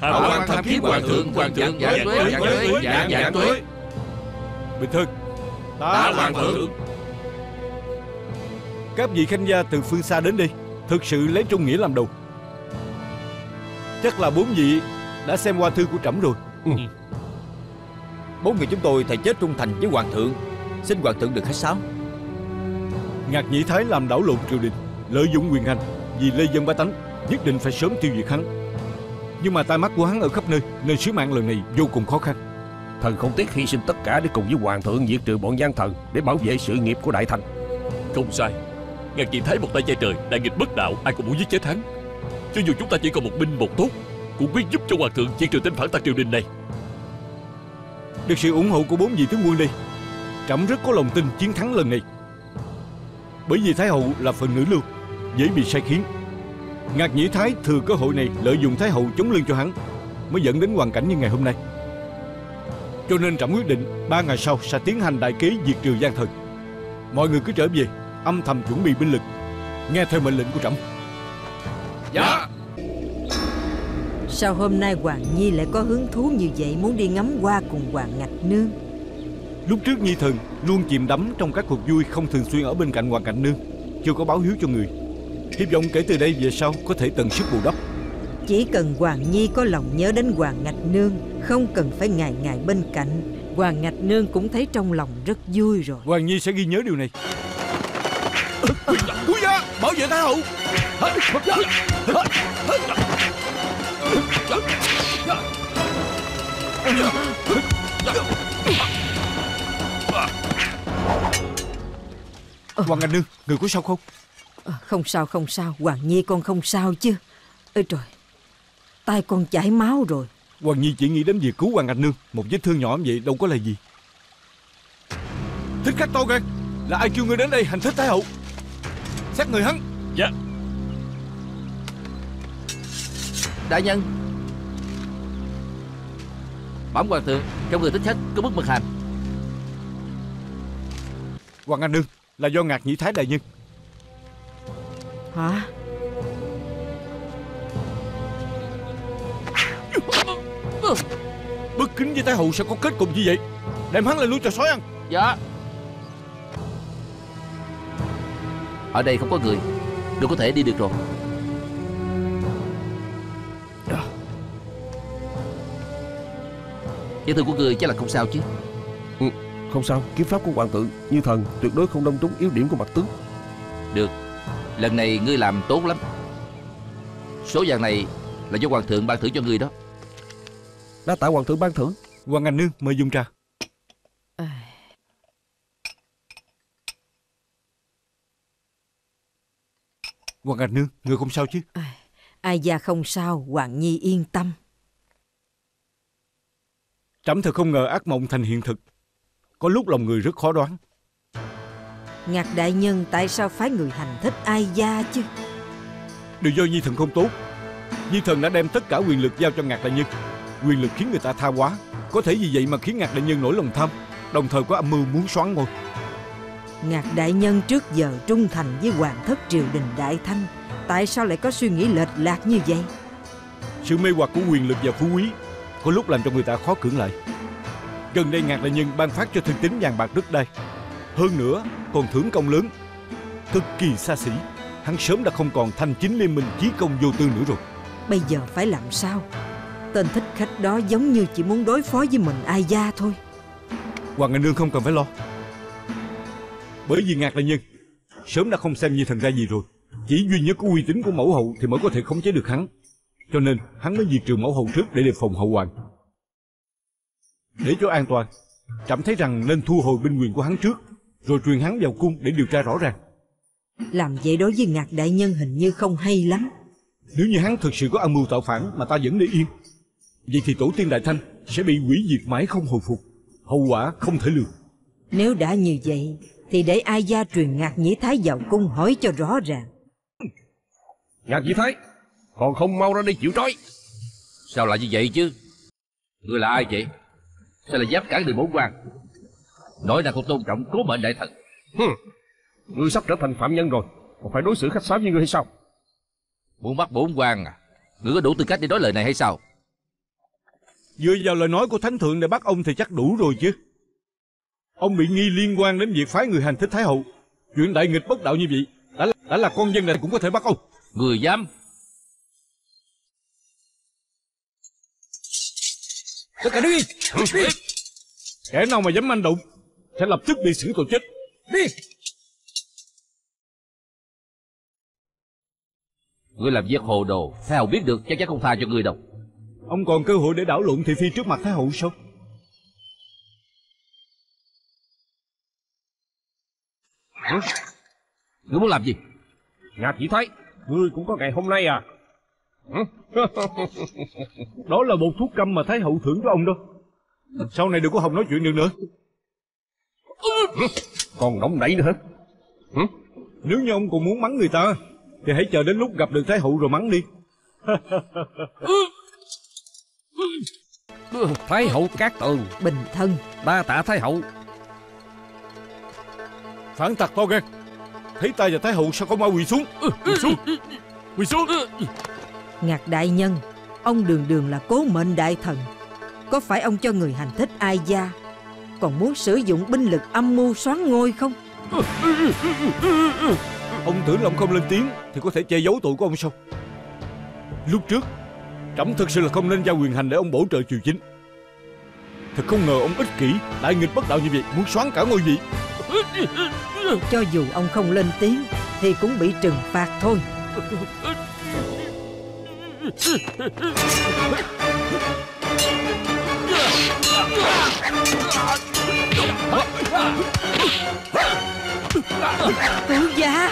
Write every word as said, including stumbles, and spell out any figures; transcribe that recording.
Tham quan tham kiến hoàng thượng, hoàng thượng dạ tuế, dạ tuế, dạ dạ tuế. Bình thân. Tạ hoàng thượng. Các vị khanh gia từ phương xa đến đi, thực sự lấy trung nghĩa làm đầu. Chắc là bốn vị đã xem qua thư của trẫm rồi. Ừ. Bốn người chúng tôi thề chết trung thành với hoàng thượng, xin hoàng thượng đừng khách sáo. Ngạc Nhĩ Thái làm đảo lộn triều đình, lợi dụng quyền hành, vì Lê Dân bá tánh nhất định phải sớm tiêu diệt hắn. Nhưng mà tai mắt của hắn ở khắp nơi, nên sứ mạng lần này vô cùng khó khăn. Thần không tiếc hy sinh tất cả để cùng với hoàng thượng diệt trừ bọn gian thần, để bảo vệ sự nghiệp của Đại Thanh. Không sai, Ngạc Nhĩ Thái một tay che trời, đại nghịch bất đạo, ai cũng muốn giết chết hắn. Cho dù chúng ta chỉ còn một binh một tốt, cũng biết giúp cho hoàng thượng diệt trừ tên phản tặc triều đình này. Được sự ủng hộ của bốn vị tướng quân đi, trẫm rất có lòng tin chiến thắng lần này. Bởi vì Thái hậu là phần nữ lưu, dễ bị sai khiến. Ngạc Nhĩ Thái thừa cơ hội này lợi dụng Thái hậu chống lưng cho hắn, mới dẫn đến hoàn cảnh như ngày hôm nay. Cho nên trẫm quyết định ba ngày sau sẽ tiến hành đại kế diệt trừ gian thần. Mọi người cứ trở về, âm thầm chuẩn bị binh lực, nghe theo mệnh lệnh của trẫm. Dạ. Sao hôm nay Hoàng Nhi lại có hứng thú như vậy, muốn đi ngắm hoa cùng Hoàng Ngạch Nương? Lúc trước Nhi thần luôn chìm đắm trong các cuộc vui, không thường xuyên ở bên cạnh Hoàng Ngạch Nương, chưa có báo hiếu cho người. Hy vọng kể từ đây về sau có thể tận sức bù đắp. Chỉ cần Hoàng Nhi có lòng nhớ đến Hoàng Ngạch Nương, không cần phải ngày ngày bên cạnh, Hoàng Ngạch Nương cũng thấy trong lòng rất vui rồi. Hoàng Nhi sẽ ghi nhớ điều này. Quý gia bảo vệ Thái hậu. Hoàng Ngạch Nương, người có sao không? Không sao, không sao, Hoàng Nhi con không sao chứ. Ôi trời, tay con chảy máu rồi. Hoàng Nhi chỉ nghĩ đến việc cứu Hoàng Ngạch Nương, một vết thương nhỏ vậy đâu có là gì. Thích khách to gan, là ai kêu ngươi đến đây hành thích Thái hậu? Xét người hắn. Dạ. Đại nhân, bẩm hoàng thượng, trong người thích khách có bức mật hàm. Hoàng Anh Nương, là do Ngạc Nhĩ Thái đại nhân. Hả? Bất kính với Thái hậu sẽ có kết cục như vậy, đem hắn lên núi cho sói ăn. Dạ. Ở đây không có người, đâu có thể đi được rồi. Vết thương của người chắc là không sao chứ? Ừ, không sao, kiếm pháp của hoàng thượng, Như thần tuyệt đối không đâm trúng yếu điểm của mặt tướng. Được, lần này ngươi làm tốt lắm. Số vàng này là do hoàng thượng ban thưởng cho ngươi đó. Đã tạ hoàng thượng ban thưởng. Hoàng Ngạch Nương mời dùng trà. À... Hoàng Ngạch Nương, người không sao chứ? À, ai da không sao, Hoàng Nhi yên tâm. Trẫm thật không ngờ ác mộng thành hiện thực, có lúc lòng người rất khó đoán. Ngạc đại nhân tại sao phái người hành thích Ai Gia chứ? Điều do Nhi thần không tốt. Nhi thần đã đem tất cả quyền lực giao cho Ngạc đại nhân, quyền lực khiến người ta tha hóa, có thể vì vậy mà khiến Ngạc đại nhân nổi lòng tham, đồng thời có âm mưu muốn soán ngôi. Ngạc đại nhân trước giờ trung thành với hoàng thất triều đình Đại Thanh, tại sao lại có suy nghĩ lệch lạc như vậy? Sự mê hoặc của quyền lực và phú quý có lúc làm cho người ta khó cưỡng lại. Gần đây Ngạc đại nhân ban phát cho thân tín vàng bạc đất đai, hơn nữa còn thưởng công lớn, cực kỳ xa xỉ. Hắn sớm đã không còn thanh chính liên minh chí công vô tư nữa rồi. Bây giờ phải làm sao? Tên thích khách đó giống như chỉ muốn đối phó với mình Ai Gia thôi. Hoàng Ngạch Nương không cần phải lo, bởi vì Ngạc đại nhân sớm đã không xem như thần ra gì rồi. Chỉ duy nhất có uy tín của mẫu hậu thì mới có thể khống chế được hắn, cho nên hắn mới diệt trừ mẫu hậu trước để đề phòng hậu hoàng. Để cho an toàn, trẫm thấy rằng nên thu hồi binh quyền của hắn trước, rồi truyền hắn vào cung để điều tra rõ ràng. Làm vậy đối với Ngạc đại nhân hình như không hay lắm. Nếu như hắn thực sự có âm mưu tạo phản mà ta vẫn để yên, vậy thì tổ tiên Đại Thanh sẽ bị hủy diệt mãi không hồi phục, hậu quả không thể lường. Nếu đã như vậy thì để Ai Gia truyền Ngạc Nhĩ Thái vào cung hỏi cho rõ ràng. Ngạc Nhĩ Thái, còn không mau ra đây chịu trói. Sao lại như vậy chứ? Ngươi là ai vậy? Sao lại dám cản đường bổn quan? Nói là con tôn trọng cố mệnh Đại Thần. Hừm, ngươi sắp trở thành phạm nhân rồi, còn phải đối xử khách sáo với ngươi hay sao? Muốn bắt bổn quan à? Ngươi có đủ tư cách để nói lời này hay sao? Dựa vào lời nói của Thánh Thượng để bắt ông thì chắc đủ rồi chứ. Ông bị nghi liên quan đến việc phái người hành thích Thái Hậu. Chuyện đại nghịch bất đạo như vậy, đã là, đã là con dân này cũng có thể bắt ông. Người dám! Tất cả đứng yên! Đi. Kẻ nào mà dám manh động sẽ lập tức bị xử tội chết. Đi! Ngươi làm việc hồ đồ, Thái Hậu biết được chắc chắn không tha cho ngươi đâu. Ông còn cơ hội để đảo lộn thị phi trước mặt Thái Hậu sao? Hả? Ngươi muốn làm gì? Ngạc chỉ thấy ngươi cũng có ngày hôm nay à? Đó là một thuốc câm mà Thái Hậu thưởng cho ông đó. Sau này đừng có hòng nói chuyện được nữa. Còn nóng nảy nữa hả? Nếu như ông còn muốn mắng người ta thì hãy chờ đến lúc gặp được Thái Hậu rồi mắng đi. Thái Hậu Cát Tường bình thân. Đa tạ Thái Hậu. Phản tặc to gan, thấy ta và Thái Hậu sao không ai quỳ xuống? Quỳ xuống, quỳ xuống. Ngạc đại nhân, ông đường đường là Cố Mệnh đại thần, có phải ông cho người hành thích Ai Gia còn muốn sử dụng binh lực âm mưu soán ngôi không? Ông tưởng lòng không lên tiếng thì có thể che giấu tội của ông sao? Lúc trước trẫm thực sự là không nên giao quyền hành để ông bổ trợ triều chính. Thật không ngờ ông ích kỷ, đại nghịch bất đạo như vậy, muốn soán cả ngôi vị. Cho dù ông không lên tiếng thì cũng bị trừng phạt thôi. Tướng gia!